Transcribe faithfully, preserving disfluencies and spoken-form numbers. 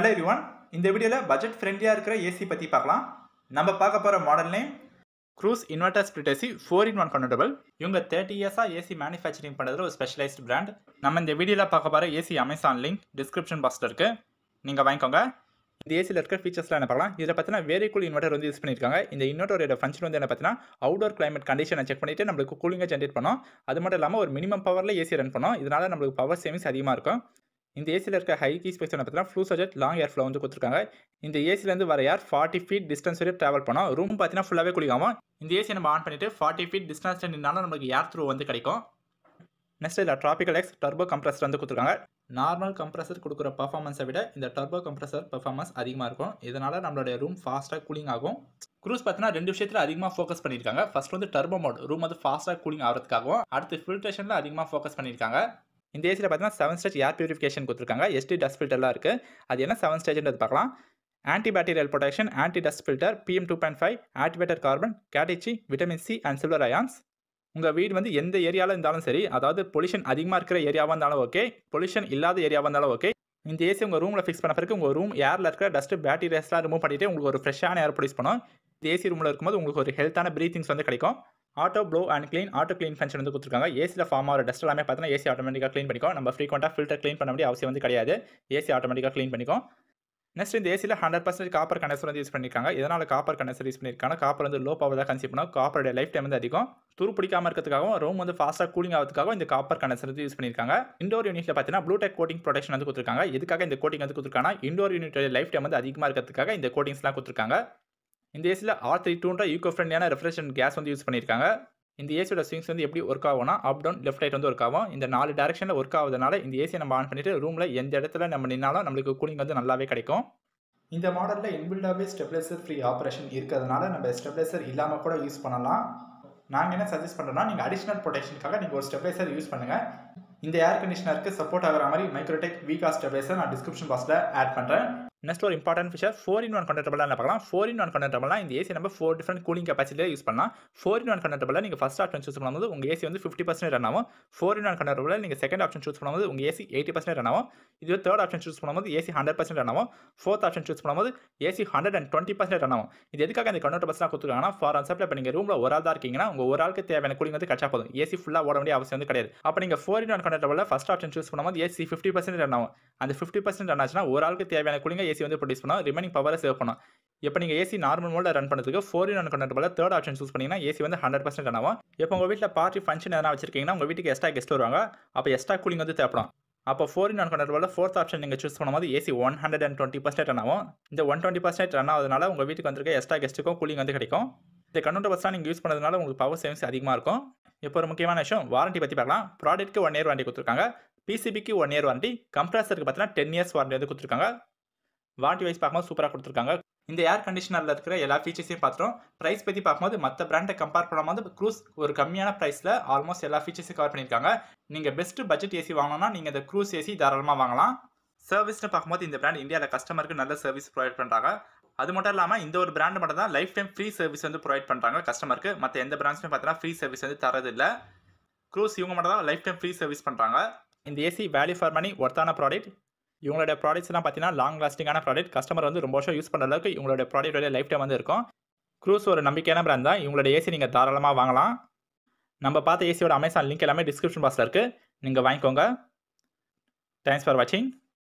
Hello everyone, இந்த வீடியோவில் budget ஃப்ரெண்ட்லியாக இருக்கிற ஏசி பற்றி பார்க்கலாம். நம்ம பார்க்க போகிற model name Cruise inverter split AC four in one convertible. இவங்க தேர்ட்டி இயர்ஸாக ஏசி மேனுஃபேக்சரிங் பண்ணுறது ஒரு ஸ்பெஷலைஸ்டு பிராண்ட். நம்ம இந்த வீடியோவில் பார்க்க போகிற ஏசி அமேசான் லிங்க் டிஸ்கிரிப்ஷன் பாக்ஸில் இருக்குது, நீங்கள் வாங்கிக்கோங்க. இந்த ஏசியில் இருக்கிற ஃபீச்சர்ஸ்லாம் என்ன பார்க்கலாம். இதில் பார்த்தீங்கன்னா வேரிகூல் இன்வெர்டர் வந்து யூஸ் பண்ணியிருக்காங்க. இந்த இன்வெர்டரோட ஃபங்க்ஷன் வந்து என்ன பார்த்தீங்கன்னா அவுடோர் கிளைமேட் கண்டிஷனை செக் பண்ணிவிட்டு நம்மளுக்கு கூலிங்காக ஜென்ரேட் பண்ணோம். அது மட்டும் இல்லாமல் ஒரு மினிமம் பவரில் ஏசி ரன் பண்ணோம். இதனால் நம்மளுக்கு பவர் சேவிங்ஸ் அதிகமாக இருக்கும். இந்த ஏசியில் இருக்க ஹை கீ ஸ்பேஸ் என்ன பார்த்தீங்கன்னா ஃப்ளூ சஜெட் லாங் ஏர் ஃப்ளோ வந்து கொடுத்துருக்காங்க. இந்த ஏசிலேருந்து வர ஏர் ஃபார்ட்டி ஃபீட் டிஸ்டன்ஸ் வரையும் ட்ராவல் பண்ணோம். ரூம் பார்த்தீங்கன்னா ஃபுல்லாகவே கூலிங்காகும். இந்த ஏசியை நம்ம ஆன் பண்ணிவிட்டு ஃபார்ட்டி ஃபீட் டிஸ்டன்ஸ் நின்னாலும் நம்மளுக்கு ஏர் த்ரூ வந்து கிடைக்கும். நெக்ஸ்ட் இதில் ட்ராபிக்கல் எக்ஸ் டர்போ கம்ப்ரஸர் வந்து கொடுத்துருக்காங்க. நார்மல் கம்ப்ரஸர் கொடுக்குற பர்ஃபார்மன்ஸை விட இந்த டர்போ கம்ப்ரஸர் பர்ஃபார்மன்ஸ் அதிகமாக இருக்கும். இதனால் நம்மளுடைய ரூம் ஃபாஸ்ட்டாக கூலிங் ஆகும். க்ரூஸ் பார்த்தீங்கன்னா ரெண்டு விஷயத்தில் அதிகமாக ஃபோக்கஸ் பண்ணியிருக்காங்க. ஃபர்ஸ்ட் வந்து டர்போ மோட், ரூம் வந்து ஃபாஸ்ட்டாக கூலிங் ஆகிறதுக்காகவும், அடுத்து ஃபில்ட்ரேஷனில் அதிகமாக ஃபோக்கஸ் பண்ணியிருக்காங்க. இந்த ஏசியில் பார்த்தீங்கன்னா செவன் ஸ்டேஜ் ஏர் பியூரிஃபிகேஷன் கொடுத்துருக்காங்க. எஸ்டி டஸ்ட் ஃபில்டர்லாம் இருக்குது. அது என்ன செவன் ஸ்டேஜ்ன்றது பார்க்கலாம். Anti bacterial protection, anti dust filter, PM two point five activated carbon, கேட்டிச்சி, vitamin C and silver ions. உங்கள் வீடு வந்து எந்த ஏரியாவில் இருந்தாலும் சரி, அதாவது பொல்யூஷன் அதிகமாக இருக்கிற ஏரியாவாக இருந்தாலும் ஓகே, பொல்யூஷன் இல்லாத ஏரியாவாக இருந்தாலும் ஓகே, இந்த ஏசி உங்கள் ரூமில் ஃபிக்ஸ் பண்ண பிறகு உங்கள் ரூம் ஏரில் இருக்கிற டஸ்ட்டு பேக்டீரியாஸ்லாம் ரிமூவ் பண்ணிவிட்டு உங்களுக்கு ஒரு ஃப்ரெஷ்ஷான ஏர் ப்ரொடியூஸ் பண்ணும். இந்த ஏசி ரூமில் இருக்கும்போது உங்களுக்கு ஒரு ஹெல்த்தான ப்ரீத்திங்ஸ் வந்து கிடைக்கும். Auto blow and clean, auto clean function வந்து கொடுத்துருக்காங்க. ஏசியில் ஃபார்ம் ஆகிற டஸ்ட் எல்லாமே பார்த்தீங்கன்னா ஏசி ஆட்டோமேட்டிக்காக க்ளீன் பண்ணிக்கும். நம்ம ஃப்ரீக்வெண்ட்டாக ஃபில்டர் க்ளீன் பண்ண வேண்டிய அவசியம் வந்து கிடையாது. ஏசி ஆட்டோமேட்டிக்காக க்ளீன் பண்ணிக்கும். நெக்ஸ்ட் இந்த ஏசியில் ஹண்ட்ரட் பர்சன்டேஜ் காப்பர் கண்டென்சர் வந்து யூஸ் பண்ணியிருக்காங்க. இதனால் காப்பர் கண்டென்சர் யூஸ் பண்ணியிருக்காங்க. காப்பர் வந்து லோ பவர் தான் கன்சியூம் பண்ணும். காப்பரோட லைஃப் டைம் வந்து அதிகம். துரு பிடிக்காமல் இருக்கிறதுக்காகவும் ரூம் வந்து ஃபாஸ்ட்டாக கூலிங் ஆகிறதுக்காகவும் இந்த காப்பர் கண்டென்சர் வந்து யூஸ் பண்ணியிருக்காங்க. இண்டோர் யூனிட்டில் பார்த்தீங்கன்னா ப்ளூடெக் கோட்டிங் ப்ரொடெக்ஷன் வந்து கொடுத்துருக்காங்க. இதுக்காக இந்த கோட்டிங் வந்து கொடுத்துருக்காங்கன்னா இண்டோர் யூனிட்டோட லைஃப் டைம் வந்து அதிகமாக இருக்கிறதுக்காக இந்த கோட்டிங்ஸ்லாம் கொடுத்துருக்காங்க. இந்த ஏசியில் ஆர் த்ரீ டூன்ற ஈக்கோ ஃப்ரெண்ட்லியான ரெஃப்ரிஜரேஷன் கேஸ் வந்து யூஸ் பண்ணியிருக்காங்க. இந்த ஏசியோட ஸ்விங்ஸ் வந்து எப்படி ஒர்க் ஆகும்னா அப் டவுன் லெஃப்ட் ரைட் வந்து ஒர்க் ஆகும். இந்த நாலு டேரக்ஷனில் ஒர்க் ஆகுதுனால இந்த ஏசியை நம்ம ஆன் பண்ணிட்டு ரூமில் எந்த இடத்துல நம்ம நின்னாலும் நம்மளுக்கு கூலிங் வந்து நல்லாவே கிடைக்கும். இந்த மாடலில் இன்பில்டாகவே ஸ்டெபிலைசர் ஃப்ரீ ஆப்ரேஷன் இருக்கிறதுனால நம்ம ஸ்டெபிலைசர் இல்லாமல் கூட யூஸ் பண்ணலாம். நாங்கள் என்ன சஜஸ்ட் பண்ணுறோம்னா, நீங்கள் அடிஷ்னல் ப்ரொடெக்ஷனுக்காக நீங்கள் ஒரு ஸ்டெபிலைசர் யூஸ் பண்ணுங்கள். இந்த ஏர் கண்டிஷனருக்கு சப்போர்ட் ஆகிற மாதிரி மைக்ரோடெக் வீகா ஸ்டெபிலைசர் நான் டிஸ்கிரிப்ஷன் பாக்ஸில் ஆட் பண்ணுறேன். நெக்ஸ்ட் ஒரு important feature four in one கன்வெர்ட்டபிள்னா பார்க்கலாம். ஃபோர் இன் ஒன் கன்வெர்ட்டபிள்னா இந்த ஏசி நம்ம ஃபோர் டிஃப்ரெண்ட் கூலிங் கெப்பாசிட்டியில யூஸ் பண்ணலாம். ஃபோர் இன் ஒன் கன்வெர்ட்டபிள்ல நீங்கள் ஃபர்ஸ்ட் ஆப்ஷன் சூஸ் பண்ணும்போது உங்கள் ஏசி வந்து ஃபிஃப்டி பர்சன்ட் ரன் ஆகும். ஃபோர் இன் ஒன் கன்வெர்ட்டபிள்ல நீங்கள் செகண்ட் ஆப்ஷன் சூஸ் பண்ணும்போது உங்கள் ஏசி எயிட்டி பர்சன்ட் ரன் ஆகும். இது தேர்ட் ஆப்ஷன் சூஸ் பண்ணும்போது ஏசி ஹண்ட்ரட் பர்சன்ட் ரன் ஆகும். ஃபோர்த் ஆப்ஷன் சூஸ் பண்ணும்போது AC hundred and twenty percent run ஆகும். இது எதுக்காக இந்த கன்வெர்ட்டபிள்ஸ்லாம் கொடுத்துருக்காங்கன்னா, ஃபார் எக்ஸாம்பிள் இப்போ நீங்கள் ரூமில் ஒரு ஆள் தான் இருக்கீங்கன்னா உங்கள் ஒரு ஆளுக்கு தேவையான கூலிங் வந்து கச்சா போதும். ஏசி ஃபுல்லாக ஓட வேண்டிய அவசியம் வந்து கிடையாது. அப்போ நீங்கள் ஃபோர் இன் ஒன் கன்வெர்ட்டபிள்ல ஃபர்ஸ்ட் ஆப்ஷன் சூஸ் பண்ணும்போது ஏசி ஃபிஃப்டி பர்சன்ட் ரன் ஆகும். அந்த ஃபிஃப்டி பர்சன்ட் ரன் ஆச்சுன்னா ஒரு ஆளுக்கு தேவையான கூலிங் ஏசி வந்து ப்ரொடியூஸ் பண்ணோம். ரிமைனிங் பவரை சேவ் பண்ணோம். இப்போ நீங்கள் ஏசி நார்மல் மோடில் ரன் பண்ணுறதுக்கு ஃபோர் இன் ஒன் கன்வெர்ட்டபிள்ல தேர்ட் ஆப்ஷன் சூஸ் பண்ணிங்கன்னா ஏசி வந்து ஹண்ட்ரட் பர்சன்ட் ரன் ஆகும். இப்போ உங்கள் வீட்டில் பார்ட்டி ஃபங்க்ஷன் எதனா வச்சிருக்கீங்கன்னா உங்கள் வீட்டுக்கு எக்ஸ்ட்ரா கெஸ்ட் வருவாங்க. அப்போ எக்ஸ்ட்ரா கூலிங் வந்து தேவைப்படும். அப்போ ஃபோர் இன் ஒன் கன்வெர்ட்டபிள்ல ஃபோர்த் ஆப்ஷன் நீங்கள் சூஸ் பண்ணும்போது AC one hundred and twenty percent run ஆகும். இந்த ஒன் டுவெண்ட்டி பர்சன்ட் ரன் ஆகுதுனால உங்கள் வீட்டுக்கு வந்திருக்க எக்ஸ்ட்ரா கெஸ்ட்டுக்கும் கூலிங் வந்து கிடைக்கும். இந்த கன்வெர்ட்டபிள்ஸ்லாம் நீங்கள் யூஸ் பண்ணுறதுனால உங்களுக்கு பவர் சேவிங்ஸ் அதிகமாக இருக்கும். இப்போ ஒரு முக்கியமான விஷயம் வாரண்டி பற்றி பார்க்கலாம். ப்ராடக்ட்டுக்கு ஒன் இயர் வாரண்டி கொடுத்துருக்காங்க. பிசிபிக்கு ஒன் இயர் வாரண்டி, கம்ப்ரஸருக்கு பார்த்தீங்கன்னா டென் இயர்ஸ் வாரண்டி வந்து கொடுத்துருக்காங்க. வாரண்டி வைஸ் பார்க்கும்போது சூப்பராக கொடுத்துருக்காங்க. இந்த ஏர் கண்டிஷனரில் இருக்கிற எல்லா ஃபீச்சர்ஸையும் பார்த்துட்டோம். ப்ரைஸ் பற்றி பார்க்கும்போது மற்ற பிராண்டை கம்பேர் பண்ணும்போது க்ரூஸ் ஒரு கம்மியான ப்ரைஸில் ஆல்மோஸ்ட் எல்லா ஃபீச்சர்ஸையும் கவர் பண்ணியிருக்காங்க. நீங்கள் பெஸ்ட்டு பட்ஜெட் ஏசி வாங்கணும்னா நீங்கள் இந்த க்ரூஸ் ஏசி தாராளமாக வாங்கலாம். சர்வீஸ்னு பார்க்கும்போது இந்த பிராண்ட் இந்தியாவில் கஸ்டமருக்கு நல்ல சர்வீஸ் ப்ரொவைட் பண்ணுறாங்க. அது மட்டும் இல்லாமல் இந்த ஒரு பிராண்ட் மட்டும் தான் லைஃப் டைம் ஃப்ரீ சர்வீஸ் வந்து ப்ரொவைட் பண்ணுறாங்க கஸ்டமருக்கு. மற்ற எந்த பிராண்ட்ஸுமே பார்த்தீங்கன்னா ஃப்ரீ சர்வீஸ் வந்து தரதில்லை. க்ரூஸ் இவங்க மட்டும் தான் லைஃப் டைம் ஃப்ரீ சர்வீஸ் பண்ணுறாங்க. இந்த ஏசி வேல்யூ ஃபார் மணி, ஒர்த்தான ப்ராடக்ட். இவங்களோட ப்ராடக்ட்ஸ்லாம் பார்த்தீங்கன்னா லாங் லாஸ்டிங்கான ப்ராடக்ட். கஸ்டமர் வந்து ரொம்ப வருஷம் யூஸ் பண்ணுற அளவுக்கு இவங்களோட ப்ராடக்டோட லைஃப் டைம் வந்து இருக்கும். க்ரூஸ் ஒரு நம்பிக்கையான பிராண்ட் தான். இவங்களோட ஏசி நீங்கள் தாராளமாக வாங்கலாம். நம்ம பார்த்த ஏசியோட அமேசான் லிங்க் எல்லாமே டிஸ்கிரிப்ஷன் பாக்ஸில் இருக்குது, நீங்கள் வாங்கிக்கோங்க. தேங்க்ஸ் ஃபார் வாட்சிங்.